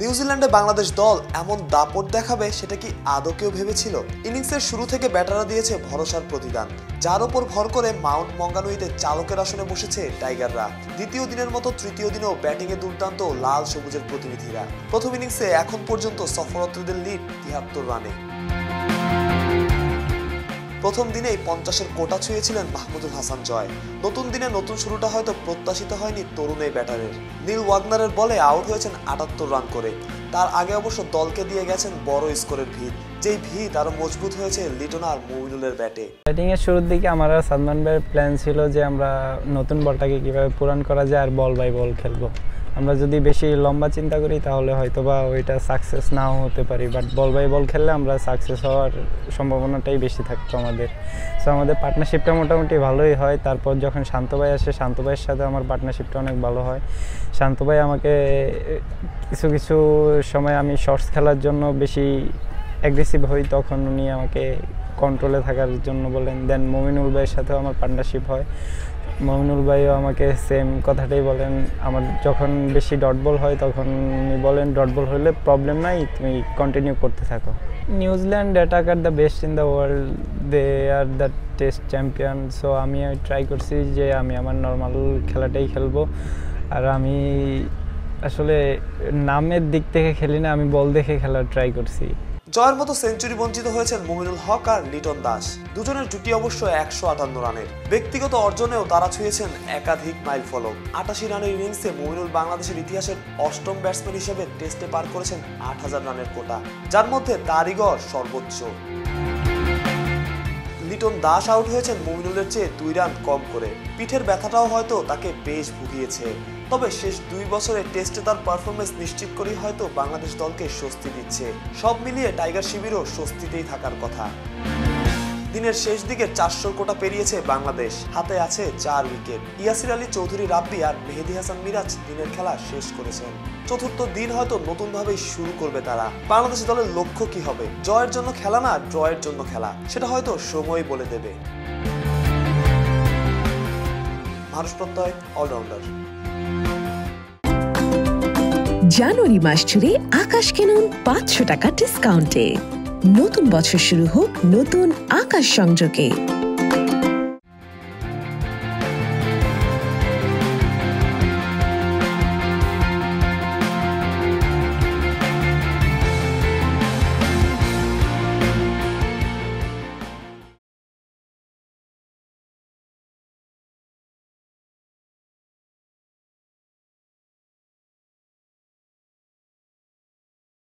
न्यूजीलैंडे बांग्लादेश दल एमन दापट देखाबे सेटा कि आदौ केउ भेबेछिल? इनिंगसेर शुरू थेके बैटाररा दिएछे भरोसार प्रतिदान, जार ओपर भर करे माउंट मंगानुईते चालकेर आसने बसेछे टाइगाररा। द्वितीय दिनेर मतो तृतीय दिनेओ बैटिंगे दुर्दान्त लाल सबुजेर प्रतिनिधिरा। प्रथम इनिंगसे एखन पर्यन्त सफररतদের লিড ৭৩ রানে। प्रथम दिन 50 कोटा छुएছিলেন মাহমুদুল হাসান জয়। নতুন দিনে নতুন শুরুটা হয়তো প্রত্যাশিত হয়নি তরুণ এই ব্যাটারের। নীল ওয়াগনারের বলে আউট হয়েছেন ৭৮ রান করে। তার আগে অবশ্য দলকে দিয়ে গেছেন বড় স্কোরের ভিত, যেই ভিত আরো মজবুত হয়েছে লিটন আর মুমিনুলের ব্যাটে। ব্যাটিং এর শুরুর দিকে আমরা সাদমান ভাইয়ের প্ল্যান ছিল যে আমরা নতুন বলটাকে কিভাবে পূরণ করা যায় আর বল বাই বল খেলবো। আমরা যদি বেশি লম্বা চিন্তা করি তাহলে হয়তোবা ওইটা সাকসেস নাও হতে পারি, বাট বল বাই বল খেললে আমরা সাকসেস হওয়ার সম্ভাবনাটাই বেশি থাকতো আমাদের। সো আমাদের পার্টনারশিপটা মোটামুটি ভালোই হয়। তারপর যখন শান্ত ভাই আসে, শান্ত ভাইয়ের সাথে আমার পার্টনারশিপটা অনেক ভালো হয়। শান্ত ভাই আমাকে কিছু কিছু সময় আমি শর্টস খেলার জন্য বেশি অ্যাগ্রেসিভ হই, তখন উনি আমাকে কন্ট্রোলে থাকার জন্য বলেন। দেন মুমিনুল ভাইয়ের সাথেও আমার পার্টনারশিপ হয়, মুমিনুল ভাইও আমাকে সেম কথাটাই বলেন। আমার যখন বেশি ডট বল হয় তখন উনি বলেন ডট বল হলে প্রবলেম নাই, তুমি কন্টিনিউ করতে থাকো। New Zealand attack are the best in the world, they are the test champion. So আমি ট্রাই করছি যে আমি আমার নর্মাল খেলাটাই খেলবো। আর আমি আসলে নামের দিক থেকে খেলি না, আমি বল দেখে খেলার ট্রাই করছি। জয়ের মতো সেঞ্চুরি বঞ্চিত হয়েছেন মুমিনুল হক আর লিটন দাস। দুজনের জুটি অবশ্য ১৫৮ রানের। ব্যক্তিগত অর্জনেও তারা ছুঁয়েছেন একাধিক মাইল ফলক। ৮৮ রানের ইনিংসে মুমিনুল বাংলাদেশের ইতিহাসের ৮ম ব্যাটসম্যান হিসেবে টেস্টে পার করেছেন ৮০০০ রানের কোটা, যার মধ্যে তারই গড় সর্বোচ্চ। লিটন দাস আউট হয়েছেন মুমিনুলের চেয়ে ২ রান কম করে। পিঠের ব্যথাটাও হয়তো তাকে বেশ ভুগিয়েছে, তবে শেষ ২ বছরে টেস্টে তার পারফরমেন্স নিশ্চিত করেই হয়তো বাংলাদেশ দলকে স্বস্তি দিচ্ছে। সব মিলিয়ে টাইগার শিবিরও স্বস্তিতেই থাকার কথা। দিনের শেষ দিকে ৪০০ কোটা পেরিয়েছে বাংলাদেশ, হাতে আছে ৪ উইকেট। ইয়াসির আলী চৌধুরী রাব্বি আর মেহেদি হাসান মিরাজ দিনের খেলা শেষ করেছেন। চতুর্থ দিন হয়তো নতুনভাবে শুরু করবে তারা। বাংলাদেশ দলের লক্ষ্য কি হবে? জয়ের জন্য খেলা না ড্রয়ের জন্য খেলা, সেটা হয়তো সময় বলে দেবে। মানুষ প্রত্যয় অলরাউন্ডার। জানুয়ারি মাস জুড়ে আকাশ কিনুন ৫০০ টাকা ডিসকাউন্টে। নতুন বছর শুরু হোক নতুন আকাশ সংযোগে।